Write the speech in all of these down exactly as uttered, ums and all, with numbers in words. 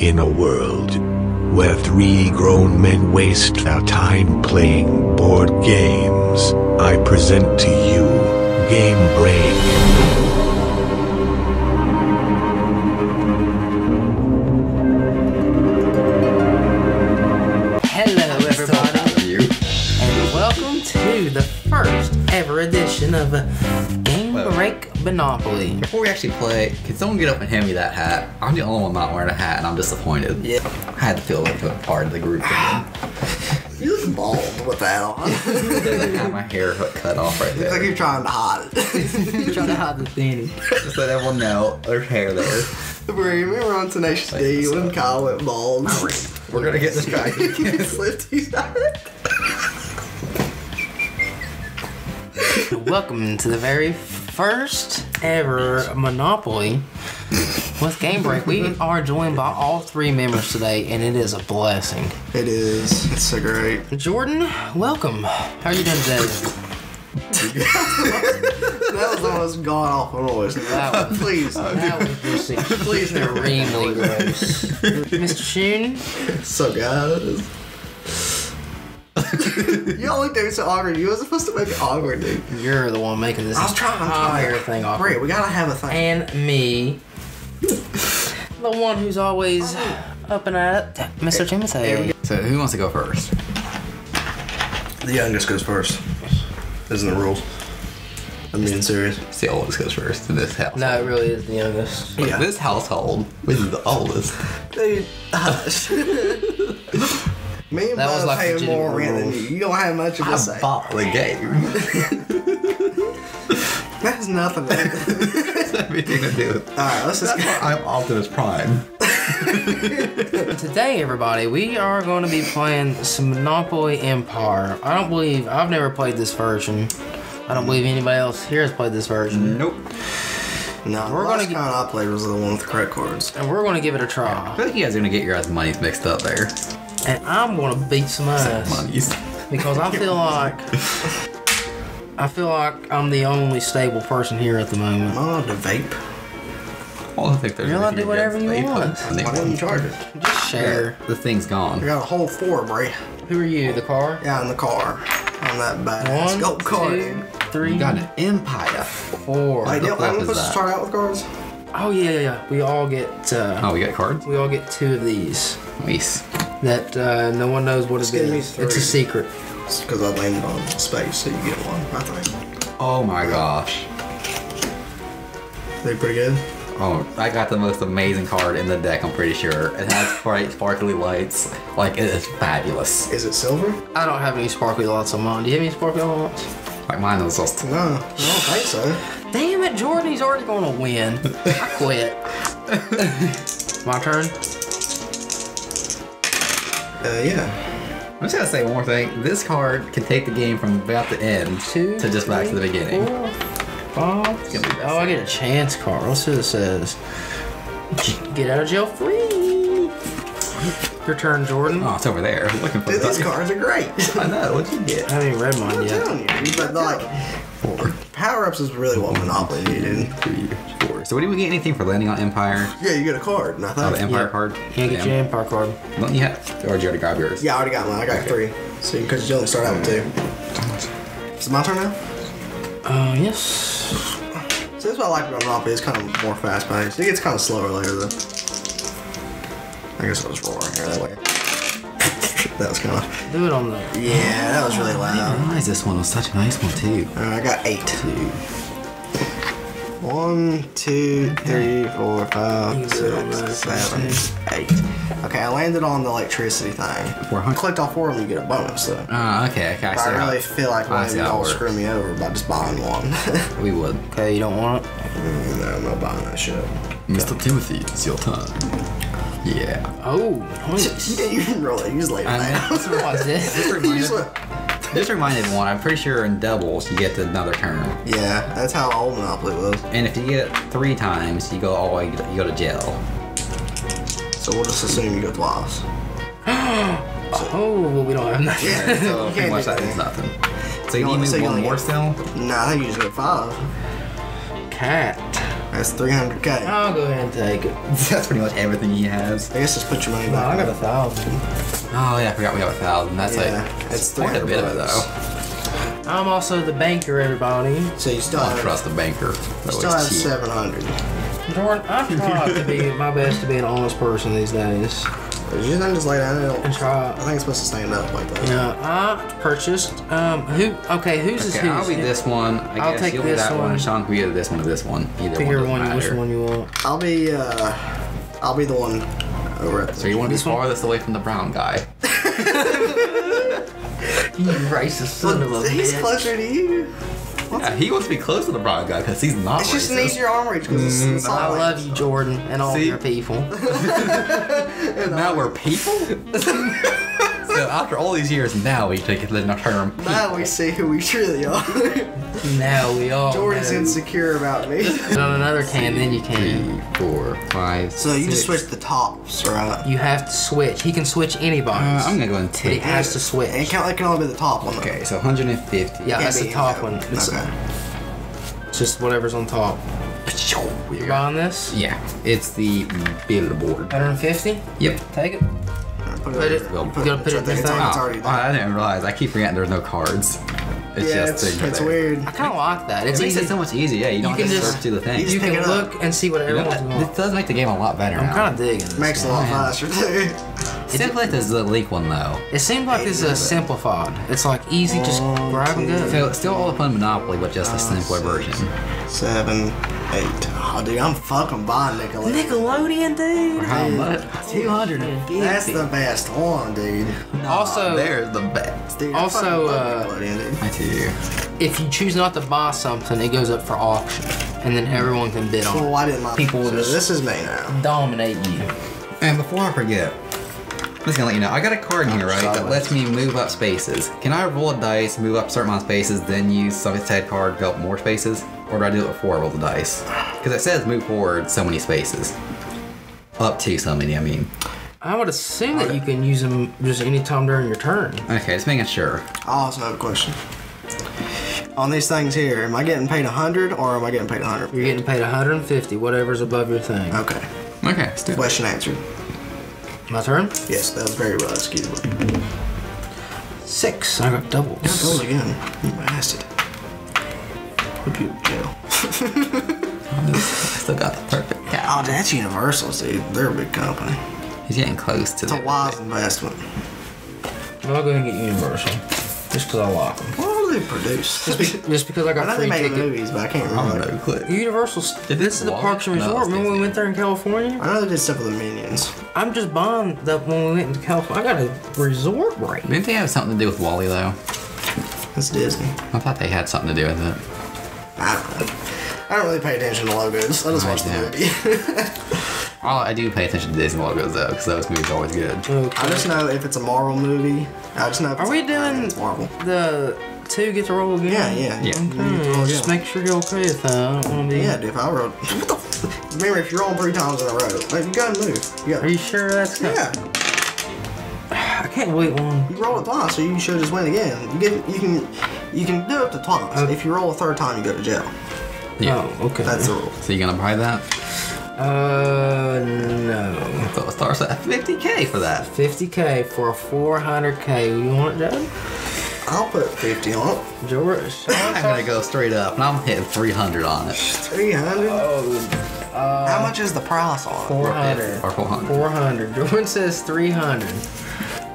in a world where three grown men waste their time playing board games, I present to you GameBreak. Edition of GameBreak Monopoly. Before we actually play, can someone get up and hand me that hat? I'm the only one not wearing a hat and I'm disappointed. Yeah. I had to feel like a part of the group. You look bald with that on. I have my hair cut off right there. It's like you're trying to hide it. You're trying to hide the thing. Just let everyone know there's hair there. We were on Tenacious like D when Kyle went bald. We're going to get distracted. You slipped his hat. Welcome to the very first ever Monopoly with GameBreak. We are joined by all three members today, and it is a blessing. It is. It's so great. Jordan, welcome. How are you doing today? That was the most god-awful noise. That was, Please. That was just extremely gross. Mister Sheen. So guys. You all looked at me so awkward. You wasn't supposed to make it awkward, dude. You're the one making this. I was trying to make everything awkward. Great, we gotta have a thing. And me. The one who's always oh. up and at it, Mister Timothy. So, who wants to go first? The youngest goes first. Isn't the rules? I'm being serious. It's the oldest goes first in this household. No, it really is the youngest. Yeah. This household, this is the oldest. Dude, hush. Me and Bob like pay more rent than you. You don't have much of a say. I bought the game. That has nothing to do with it. That's everything to do with it. Alright, let's just go. I'm Optimus Prime. Today, everybody, we are going to be playing some Monopoly Empire. I don't believe, I've never played this version. I don't believe anybody else here has played this version. Nope. No, we're going to get. I played was the one with the credit cards. And we're going to give it a try. I feel like you guys are going to get your guys' monies mixed up there. And I'm gonna beat some ass because I feel like I feel like I'm the only stable person here at the moment. Oh, the vape. Well, I think there's. You're allowed to do whatever you want. Why don't you charge it? Just share. Yeah, the thing's gone. You got a whole four, Bray. Who are you? The car? Yeah, I'm the car. I'm that badass. Go car. Two, three. You got an empire. Four. Wait, I'm supposed to start out with cards. Oh yeah, yeah, yeah. We all get. Uh, oh, we got cards. We all get two of these. Nice. That uh, no one knows what it is. It's a secret. It's because I landed on space, so you get one, I think. Oh my gosh. They pretty good? Oh, I got the most amazing card in the deck, I'm pretty sure. It has bright, sparkly lights. Like, it is fabulous. Is it silver? I don't have any sparkly lights on mine. Do you have any sparkly lights? Like mine was just. No, I don't think so. Damn it, Jordan, he's already going to win. I quit. My turn? Uh, yeah. I'm just gonna say one more thing. This card can take the game from about the end Two, to just back three, to the beginning. Four, five, it's gonna be oh, I get a chance card. Let's see what it says. Get out of jail free. Your turn, Jordan. Oh, it's over there. I'm looking for Dude, these cards are great. I know. What'd you get? I haven't even read mine I'm yet. I'm telling you. But like, power-ups is really what Monopoly needed. Three, four. So, what do we get anything for landing on Empire? Yeah, you get a card. Nothing. Oh, the Empire yeah. card? You can't get your Empire card. Don't you have? Or did you already grab yours? Yeah, I already got mine. I got okay. three. So, because you only start out with two. Is it my turn now? Uh, yes. So, that's what I like about Monopoly. It's kind of more fast paced. It gets kind of slower later, though. I guess I was roaring here that way. That was kind of. Do it on the. Yeah, that was really loud. I didn't realize this one was such a nice one, too. All right, I got eight. Two. One, two, okay. three, four, five, six, seven, eight. Okay, I landed on the electricity thing. four hundred. Clicked all four of them, you get a bonus, though. Ah, uh, okay, okay. I, I really feel like I maybe y'all screw me over by just buying one. We would. Okay, you don't want it? Mm, no, I'm not buying that shit. Mister No. Timothy, it's your time. Yeah. Oh, nice. You didn't even roll it. You just laid it down. What's this? This reminded, this reminded one. I'm pretty sure in doubles you get to another turn. Yeah, that's how old Monopoly was. And if you get it three times, you go all the way. You go to jail. So we'll just assume you go twice. So, oh, well, we don't have nothing. Yeah, so pretty much that is nothing. So you, you only move one more still? No, nah, I think you just get five. Cat. That's three hundred K. I'll go ahead and take it. That's pretty much everything he has. I guess just put your money back. No, I got a thousand. Oh yeah, I forgot we got a thousand. That's yeah, like it's quite a bit of it though. I'm also the banker, everybody. So you still I have, trust the banker. You still have cheap. seven hundred. Jordan, I try to be my best to be an honest person these days. You just lay down and try. I think it's supposed to stand up like that. Yeah, I purchased. Um, who? Okay, who's this? Okay, who's? I'll be this one. I I'll guess. take You'll this be that one. one. Sean can be either this one or this one. Either Figure one. one which one you want? I'll be. Uh, I'll be the one over at. So you want to be farthest away from the brown guy? You racist son of a bitch. He's closer to you. Yeah, he wants to be close to the brown guy because he's not. It's just an easier arm reach because mm, it's solid. I love you, Jordan, and all See? your people. And now we're people? So after all these years, now we take it in our term. People. Now we see who we truly are. Now we all Jordan's know. insecure about me. On another can, then you can. Three, four, five, So six. You just switch the tops, right? You have to switch. He can switch any box. Uh, I'm going to go and take it. He has to switch. It can, it can only be the top one. Though. Okay, so one hundred fifty. Yeah, that's the top one. It's, okay. It's just whatever's on top. You're buying this? Yeah. It's the billboard. one hundred fifty? Yep. Take it. Put it, put it, we'll put you gotta put it this time. Oh, oh, I didn't realize. I keep forgetting there's no cards. It's yeah, just it's, it's weird. I kind of like that. It's it makes easy. it so much easier. Yeah, you, you don't have to just, surf through the thing. You, you can look up and see what everyone's you know, wants. It does make the game a lot better. I'm kind of digging this. It makes it a lot faster too. It seems like this is the leak one though. It seems like this is a simplified. It's like easy, just one, grab and go. So it's still all up on Monopoly, but just a simpler version. Seven. Eight. Oh, dude, I'm fucking buying Nickelodeon. Nickelodeon, dude. For how much? two hundred fifty. That's the best one, dude. Nah, also, there's the best. Dude, also, uh, dude. I do. If you choose not to buy something, it goes up for auction, and then everyone can bid on it. Well, I didn't like people. So this is me now. Dominate you. And before I forget, I'm just gonna let you know, I got a card in here, right, that lets me move up spaces. Can I roll a dice, move up certain amount of spaces, then use some said card to go up more spaces? Or do I do it before I roll the dice? Because it says move forward so many spaces. Up to so many, I mean. I would assume that you can use them just any time during your turn. Okay, just making sure. I also have a question. On these things here, am I getting paid one hundred or am I getting paid one hundred? You're getting paid one hundred fifty, whatever's above your thing. Okay. Okay, let's do it. Question answered. My turn? Yes, that was very well, excuse me. Six. I got doubles. Yeah, doubles again. You bastard. Put you in jail. I still got the perfect guy. Oh, that's Universal, dude. They're a big company. He's getting close to that. It's a wise investment. I'll go ahead and get Universal. Just because I like them. What do they produce? Just, be, just because I got I free tickets. I know they make movies, but I can't remember. No clue. Universal. This is the Parks and Resort. Remember when we went there in California? I know they did stuff with the Minions. I'm just buying that when we went into California. I got a resort right. Didn't they have something to do with Wally, though? That's Disney. I thought they had something to do with it. I don't know. I don't really pay attention to logos. I just watch the movie. All I do pay attention to Disney logos though, because those movies are always good. Okay. I just know if it's a Marvel movie. I just know. If are it's we doing it's Marvel. The two get to roll again? Yeah, yeah, yeah. Okay. Okay. Just make sure you're okay with that. I don't want to be. Yeah, dude, if I roll. Remember, if you're rolling three times in a row, like, you gotta move. You gotta... Are you sure that's good? Yeah. I can't wait one. You roll it twice, so you should just win again. You get, you can, you can do it to twice. Okay. If you roll a third time, you go to jail. Yeah. Oh, okay. That's the rule. So you gonna buy that? Uh, no. So it starts at fifty K for that. fifty K for a four hundred K. You want it, Joe? I'll put fifty on it. George. I'm gonna go straight up, and I'm hitting three hundred on it. three hundred? Oh. Uh, How much is the price on it? four hundred. Or four hundred. four hundred. Jordan says three hundred.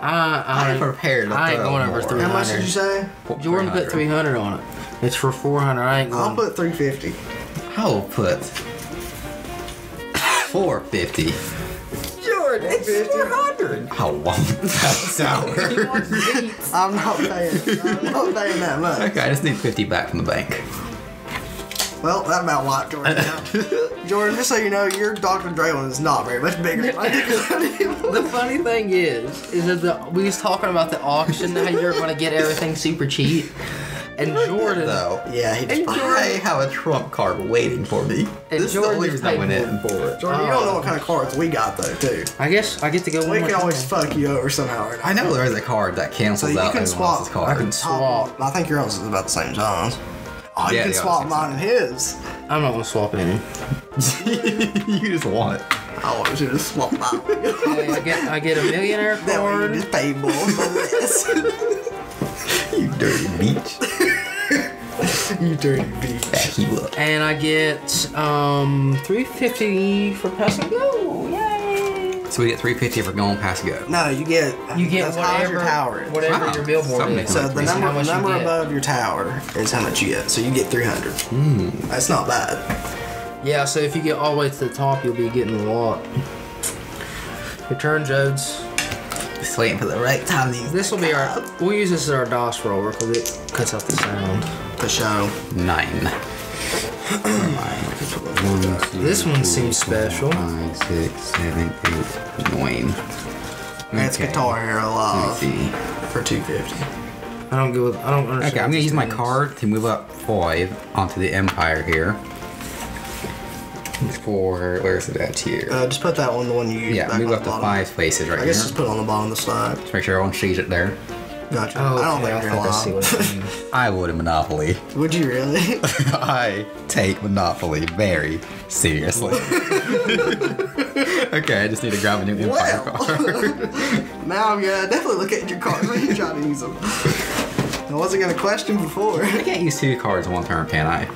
I, I, I ain't prepared to I ain't going over three hundred. How much did you say? Jordan put three hundred on it. It's for four hundred. I ain't going. I'll put three fifty. I'll put four fifty. Jordan, it's four hundred. I want that sour. I'm not paying. I'm not paying that much. Okay, I just need fifty back from the bank. Well, that about locked Jordan out. Jordan, just so you know, your Doctor Dre one is not very much bigger. The funny thing is, is that the, we was talking about the auction how you're going to get everything super cheap. And Jordan, though, yeah, he just I have a trump card waiting for me. And this Jordan is the only reason I went in for it. Jordan, oh, you don't know what kind of cards we got though, too. I guess I get to go. We can always time. fuck you over somehow. Or I know there is a card that cancels so you out can swap, else's card. I can swap. I think your own is about the same size. Oh, yeah, you can swap mine and his. I'm not gonna swap any. You just want it. I want you to swap out. Hey, I get, I get a millionaire card. That way you just pay more for this. You dirty bitch. You dirty bitch. Back you up. And I get um three fifty for pass and go. Yay! So we get three fifty for going pass and go. No, you get you get whatever your tower is. Whatever wow. your billboard Something is. So the number the number you above your tower is how much you get. So you get three hundred. Mm. That's not bad. Yeah, so if you get all the way to the top, you'll be getting a lot. Your turn, Jodes. Just waiting for the right time. This will be our. We'll use this as our dice roller because it cuts out the sound. For show. Nine. Nine. One, two, this one seems four, special. Five, six, seven, eight, nine. That's okay. Guitar Hero Live for two fifty. I don't go. With, I don't understand. Okay, I'm gonna use my card to move up five onto the Empire here. For where's it at here? Uh, just put that one, the one you used. Yeah, back move on up the to five places right here. I guess here. Just put it on the bottom of the slide. Just make sure everyone sees it there. Gotcha. Oh, I don't okay. think you're lying. I, I would a Monopoly. Would you really? I take Monopoly very seriously. Okay, I just need to grab a new Empire well. card. Now I'm gonna definitely look at your cards when you try to use them. I wasn't gonna question before. I can't use two cards in one turn, can I?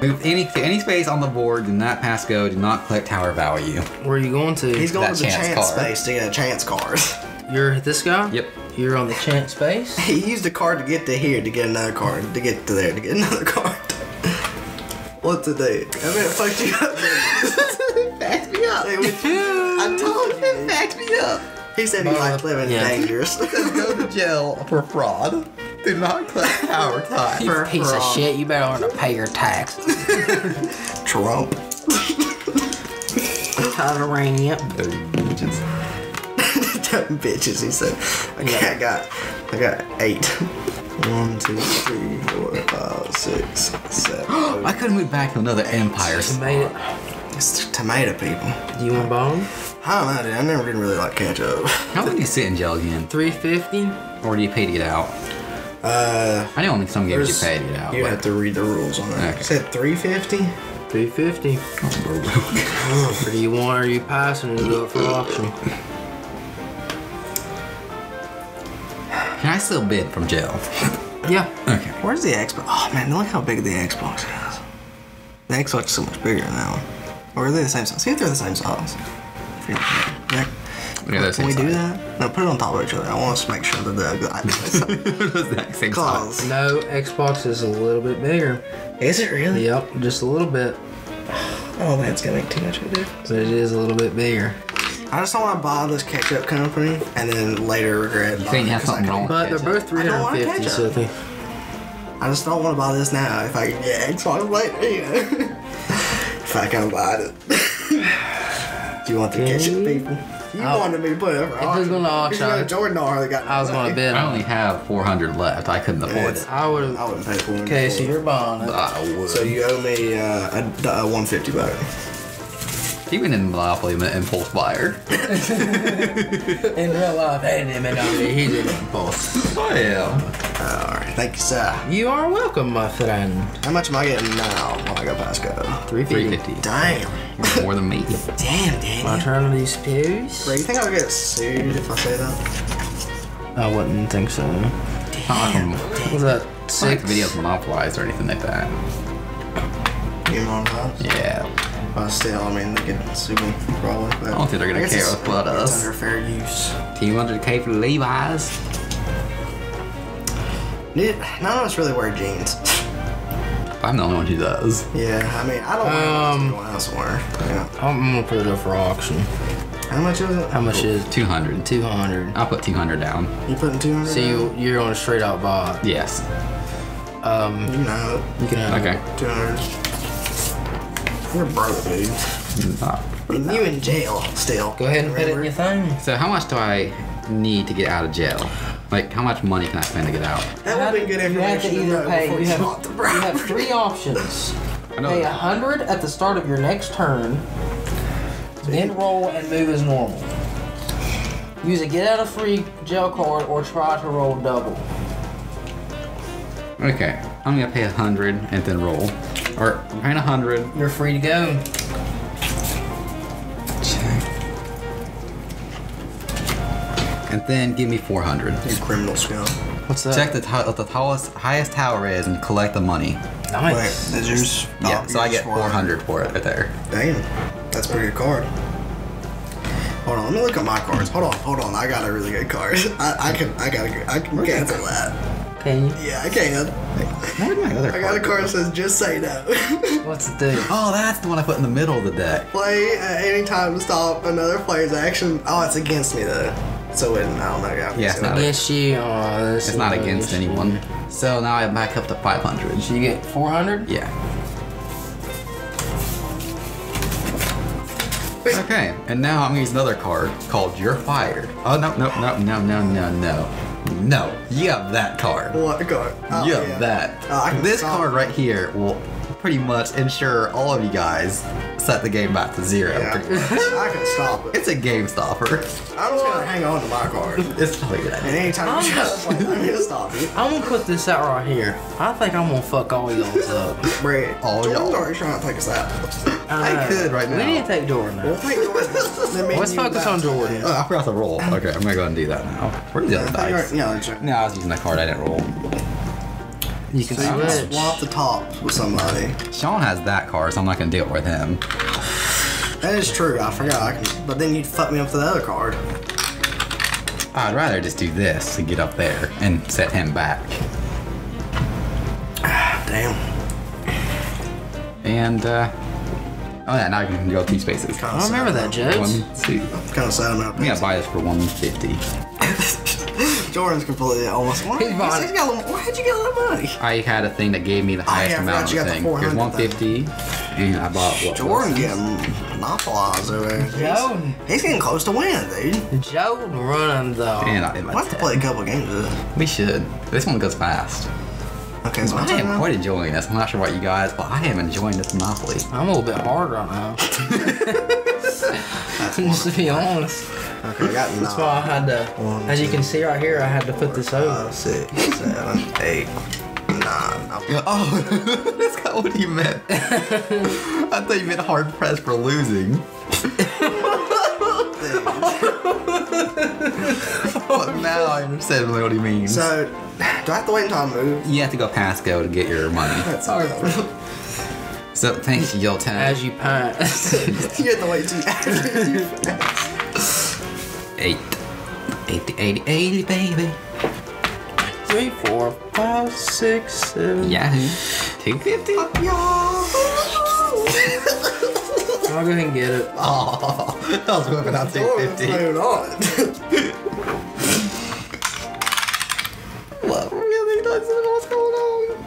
Move any any space on the board. Do not pass go. Do not collect tower value. Where are you going to? He's going that to the chance, chance space to get a chance card. You're this guy? Yep. You're on the chance space? He used a card to get to here to get another card. To get to there to get another card. What did they? I mean, it fucked you up. It backed me up. It was, I told you it backed me up. He said he uh, liked living yeah. dangerous. Go to jail for fraud. Do not collect our tax. You piece of shit, you better learn to pay your tax. Trump. Time to ring you up. Dirty bitches. Dumb bitches, he said. Okay, yeah. I got I got eight. One, two, three, four, five, six, seven. I couldn't move back to another empire. It's tomato. It's tomato people. Do you want a bone? I don't know, dude. I never didn't really like ketchup. How long do you sit in jail again? Three fifty? Or do you pay to get out? Uh, I don't think some games you paid it out. You have to read the rules on that. Okay. Is that three fifty? three fifty. Oh, or do you want, are you passing to go for auction? Can I still bid from jail? Yeah. Okay. Where's the Xbox? Oh man, look how big the Xbox is. The Xbox is so much bigger than that one. Or are they the same size? See if they're the same size. Yeah. Yeah, can we side. do that? No, put it on top of each other. I want us to make sure that they're good. Cause no, Xbox is a little bit bigger. Is it really? Yep, just a little bit. Oh, that's gonna make too much of a difference. But it is a little bit bigger. I just don't want to buy this ketchup company and then later regret. You think that's something wrong? But they're both three hundred fifty, Sophie. I just don't want to buy this now. If I can get Xbox later, you know. If I can buy it. Do you want the okay. ketchup people? You I'll, wanted me to put it for auction. Jordan already got. I was going to bid. I only have four hundred left. I couldn't afford it. I would. I wouldn't pay four hundred. Okay, so you're buying it. I would. So you owe me uh, a, a one fifty back. Even in Monopoly, I'm an impulse buyer. In real life, and in Monopoly, he's an impulse. I am. All right, thank you, sir. You are welcome, my friend. How much am I getting now when I go past go? three fifty. Damn. More than me. Damn, Daniel. My turn on these pews. Bro, you think I'll get sued if I say that? I wouldn't think so. Damn. Um, Damn. Was that six? I don't think the video's monopolized or anything like that. You monopolized? Yeah. But still, I mean, they could sue me probably. But I don't think they're gonna care about us. It's under fair use. two hundred K for Levi's. Dude, none of us really wear jeans. I'm the only one who does. Yeah, I mean, I don't um, want anyone else to wear. Yeah. I'm gonna put it up for auction. How much is it? How much oh, is it? two hundred. two hundred. I'll put two hundred down. You putting two hundred? So you, you're on a straight out buy? Yes. Um, you know. You can have okay. two hundred. You're broke, dude. Not. And you in jail still. Go ahead and put it in your thing. So how much do I need to get out of jail? Like, how much money can I spend to get out? That would have been good information to know before you bought the bribe. You have three options. Pay one hundred at the start of your next turn, then roll and move as normal. Use a get out of free jail card or try to roll double. Okay, I'm gonna pay one hundred and then roll. Or nine hundred. You're free to go. Check. And then give me four hundred. You criminal scum. What's that? Check the what the tallest, highest tower is and collect the money. Nice. Wait, is yours? Oh, yeah. So I get four hundred for it right there. Damn, that's a pretty good card. Hold on, let me look at my cards. Hold on, hold on. I got a really good card. I, I can, I got a, I can cancel that. Can you? Yeah, I can. Where'd my other I got a card that says just say no. What's the deck? Oh, that's the one I put in the middle of the deck. Play at any time to stop another player's action. Oh, it's against me though. So it, I don't know. Yeah, yeah it's not against you. Oh, it's not against anyone. So now I'm back up to five hundred. So you get four hundred. Yeah. Okay, and now I'm gonna use another card called You're Fired. Oh, no, no, no, no, no, no, no. No, you have that card. What card? Oh, you have yeah. that. Uh, this stop. card right here will pretty much ensure all of you guys set the game back to zero. Yeah. I can stop it. It's a game stopper. I don't want to hang on to my card. It's probably good. And anytime you just like, I'm gonna stop it. I'm gonna put this out right here. I think I'm gonna fuck all y'all's up. Brad, all y'all are trying to take us out. I, I could right now. We need to take Jordan now. We'll take Jordan. Let's focus on Jordan. Oh, I forgot to roll. Okay, I'm going to go ahead and do that now. Where's the other dice? No, I was using that card. I didn't roll. You can so swap the top with somebody. Sean has that card, so I'm not going to deal with him. That is true. I forgot. I can, but then you'd fuck me up to the other card. I'd rather just do this to get up there and set him back. Ah, damn. And, uh... oh yeah, now I can go two spaces. I don't remember that, Judge. One, two. I'm kind of sad about that. I'm gonna buy this for one fifty. Jordan's completely almost one. He's bought it. Where'd you get a lot of money? I had a thing that gave me the highest amount of thing. Here's one fifty, and I bought what? Jordan getting monopolized over there. Jordan. He's getting close to winning, dude. Jordan running, though. Man, I didn't like that. We'll have to play a couple games with it. We should. This one goes fast. Okay, so I am now? quite enjoying this. I'm not sure about you guys, but I am enjoying this Monopoly. I'm a little bit hard right now. Just to be honest. Okay, I got nine. That's why I had to, One, as you can see right here, I had to put this five, over. Six, seven, eight, nine. Oh, that's not what you meant. I thought you meant hard pressed for losing. But now I understand really what he means. So, do I have to wait until I move? You have to go past go to get your money. That's hard. So, thanks, Yell Town. As you pass. You have to wait until you pass. Eight. Eighty, eighty, eighty, baby. Three, four, five, six, seven. Yahoo. Two fifty. Fuck y'all. I'll go ahead and get it. Oh, I was whipping out two fifty. What really doesn't know what's going on?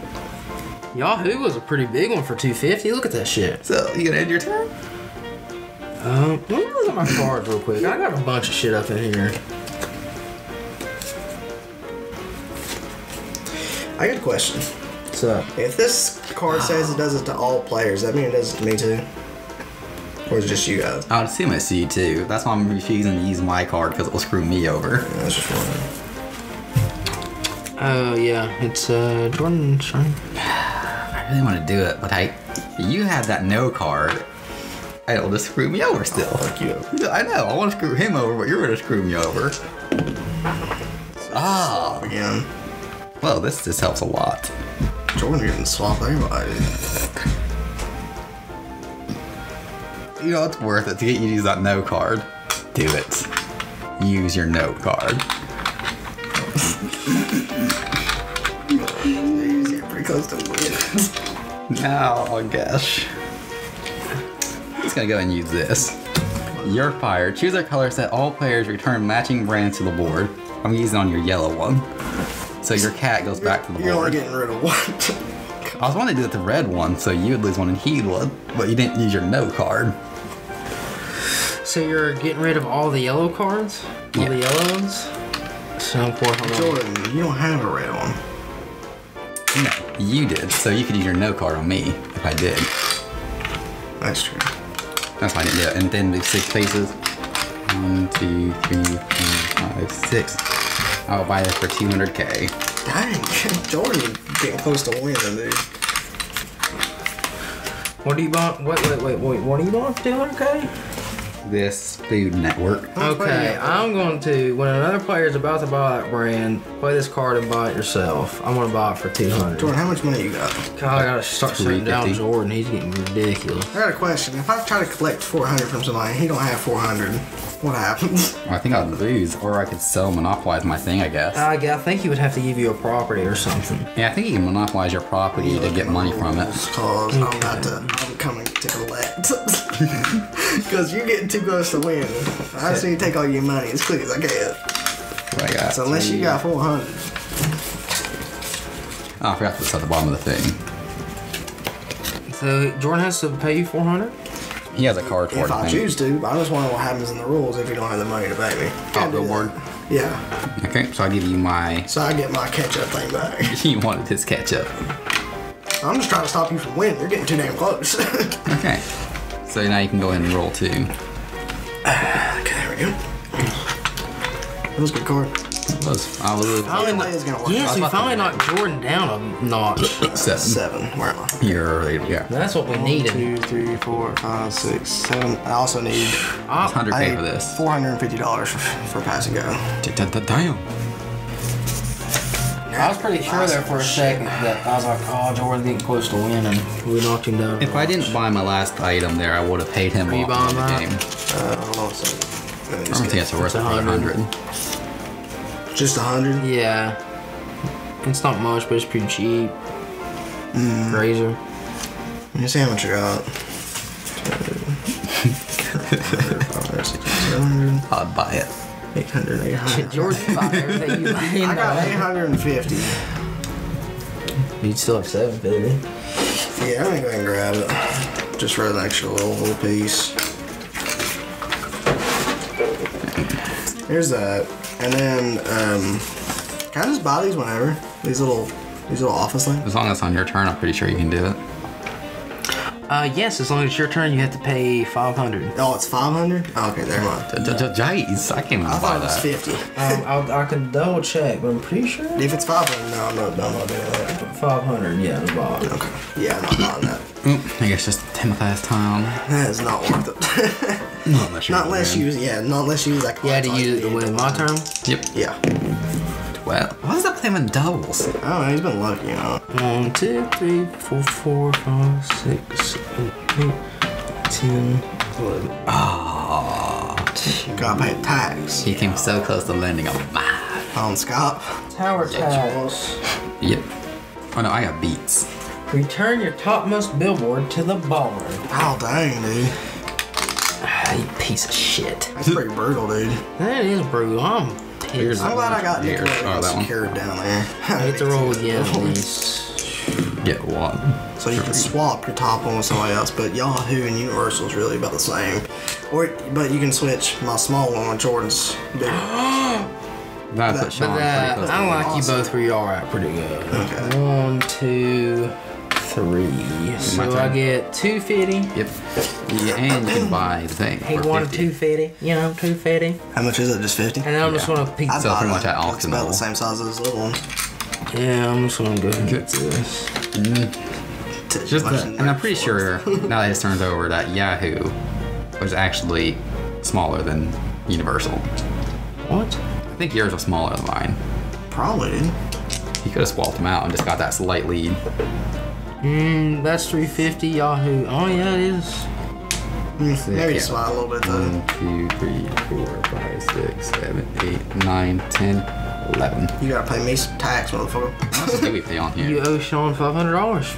Yahoo was a pretty big one for two fifty. Look at that shit. So, you gonna end your turn? Um, let me look at my cards real quick. I got a bunch of shit up in here. I got a question. What's up? If this card says it does it to all players, does that mean it does it to me too? Or is it just you guys? I would assume it's you too. That's why I'm refusing to use my card because it will screw me over. Yeah, that's just one. Oh, uh, yeah. It's uh, Jordan's turn. I really want to do it, but I. You had that no card, and it'll just screw me over still. Oh, fuck you. I know. I want to screw him over, but you're going to screw me over. Ah. Again. Well, this just helps a lot. Jordan didn't swap anybody. You know, it's worth it to get you to use that no card. Do it. Use your no card. Pretty close to winning. Now, oh gosh. I'm just gonna go and use this. You're fired. Choose a color set. All players return matching brands to the board. I'm using on your yellow one. So your cat goes back to the board. You're only getting rid of one. I was wanting to do it the red one, so you would lose one and he'd would, but you didn't use your no card. So you're getting rid of all the yellow cards? All yeah. the yellow ones? So poor Jordan, you don't have a red one. No, you did. So you could use your no card on me if I did. That's true. That's why I didn't do it. And then the six places. One, two, three, four, five, six. I'll buy this for two hundred K. Dang, Jordan getting close to winning, dude. What do you want? Wait, wait, wait, wait. What do you want to do? Okay. This Food Network. Okay, I'm going to, when another player is about to buy that brand, play this card and buy it yourself. I'm going to buy it for two hundred dollars. Jordan, how much money you got? God, I got to start sitting down Jordan. He's getting ridiculous. I got a question. If I try to collect four hundred dollars from somebody and he don't have four hundred dollars, what happens? Well, I think I'd lose, or I could sell monopolize my thing, I guess. I, I think he would have to give you a property or something. Yeah, I think he can monopolize your property yeah, to get money from it. Cause okay. I'm about to, I'm coming to collect. Because you're getting too close to win. I just need to take all your money as quick as I can. What I got? So unless three. You got four hundred. Oh, I forgot to put this at the bottom of the thing. So Jordan has to pay you four hundred? He has a card for it. If I choose to, but I just wonder what happens in the rules if you don't have the money to pay me. Oh, the word. Yeah. Okay, so I give you my. So I get my ketchup thing back. You wanted his ketchup. I'm just trying to stop you from winning. You're getting too damn close. Okay. So now you can go ahead and roll two. Uh, okay, there we go. That was a good card. It was. I was. Finally, not, is gonna work. Yes, we finally knocked Jordan down a notch. Seven. Seven. Where am I? You're right. Yeah. That's what we One, needed. Two, three, four, five, six, seven. I also need. Uh, one hundred K for this. four hundred fifty dollars for, for pass and go. Damn. I was pretty sure there for a second that I was like, oh, Jordan's getting close to winning. We knocked him down. If I didn't buy my last item there, I would have paid him off in the game. Uh, hold on a second. I don't think it's worth one hundred. Just a hundred? Yeah. It's not much, but it's pretty cheap. Mm. Razor. Let's see how much you got. I'd buy it. eight hundred, eight hundred. George bought everything you buy. I got eight hundred fifty. You'd still have seven fifty. Yeah, I'm going to go and grab it. Just for an extra little, little piece. Here's that. And then, um, can I just buy these whenever? These little, these little office things? As long as it's on your turn, I'm pretty sure you can do it. Uh, yes, as long as it's your turn, you have to pay five hundred. Oh, it's five hundred? Oh, okay, there. Jeez, I can't even buy that. I thought it was fifty. um, I can double check, but I'm pretty sure. If it's five hundred, no, I'm not doing that. five hundred, yeah, the bottom. Okay. Yeah, I'm not buying that. Oop, I guess just Timothy's time. That is not worth it. Not unless you not unless you yeah, not unless you like. Yeah, to use it to win my turn. Yep. Yeah. Well, why does that play him in doubles? Oh, he's been lucky, you know. One, two, three, four, four, five, six, seven, eight, ten, eleven. Oh, got my tax. He came so close to landing on my on Scott. Tower tax. Yep. Oh no, I got beats. Return your topmost billboard to the ballroom. Oh dang, dude. You piece of shit. That's pretty brutal, dude. That is brutal. I'm pissed. I'm glad I got Nickelodeon secured down there. I get to roll again at least. Get what? So you can swap your top one with somebody else, but Yahoo and Universal is really about the same. Or, but you can switch my small one with Jordan's big one. That's what Sean pretty close. I like you both where you are at pretty good. Okay. One, two... Three. So I get two fifty. Yep. Yeah, and you can buy the thing. He wanted two fifty. You know, two fifty. How much is it? Just fifty. And then I'm yeah. just gonna pizza. So pretty much I auction. It's about the same size as this little one. Yeah, I'm just gonna go and get this. Mm. Just that, and I'm pretty sure now that it turns over that Yahoo was actually smaller than Universal. What? I think yours was smaller than mine. Probably. He could have swapped them out and just got that slight lead. Mmm, that's three fifty, Yahoo. Oh, yeah, it is. Mm, maybe yeah. slide a little bit, though. one, two, three, four, five, six, seven, eight, nine, ten, eleven. You gotta pay me some tax, motherfucker. How much do we pay on here? You owe Sean five hundred dollars.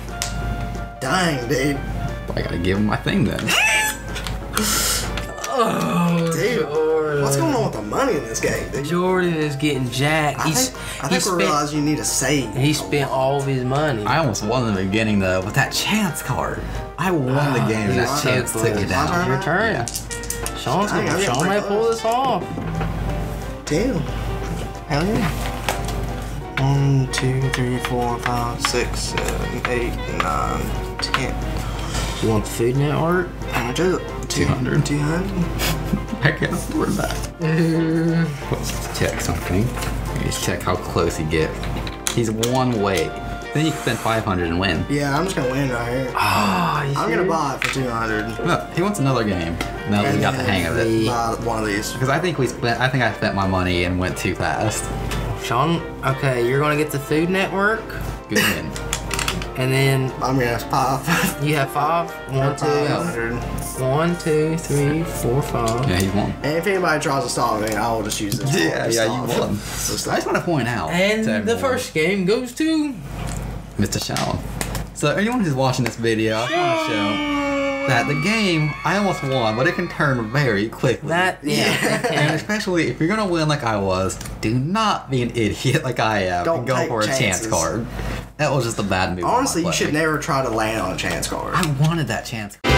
Dang, dude. Well, I gotta give him my thing, then. Oh, dude. Jordan. What's going on with the money in this game, dude? Jordan is getting jacked. I He's, think, I he think spent, we realize you need to save. He spent all of his money. I almost won in the beginning, though, with that chance card. I won uh, the game. That chance took it down. Your turn. Yeah. Sean's Dang, gonna, Sean might pull this off. Damn. Hell yeah. One, two, three, four, five, six, seven, eight, nine, ten. You want the Food Network? How much is it? two hundred. two hundred? I can't afford that. Let's check something. Let's check how close he gets. He's one way Then you can spend five hundred and win. Yeah, I'm just gonna win right here. Ah, oh, I'm gonna buy it for two hundred. Look, he wants another game. Now that we got the hang of it. Buy one of these. Because I think we spent. I think I spent my money and went too fast. Sean, okay, you're gonna get the Food Network. Good win. And then I'm gonna have five. You have five? One, two, five. One, two, three, four, five. Yeah, you won. And if anybody tries to solve it, I will just use this. Yeah, yeah, solve. You won. So I just want to point out. And the first game goes to Mister Sean. So anyone who's watching this video, I want to show that the game I almost won, but it can turn very quickly. That yeah. And especially if you're gonna win like I was, do not be an idiot like I am. Don't and go for a chances. chance card. That was just a bad move. Honestly, you should never try to land on a chance card. I wanted that chance card.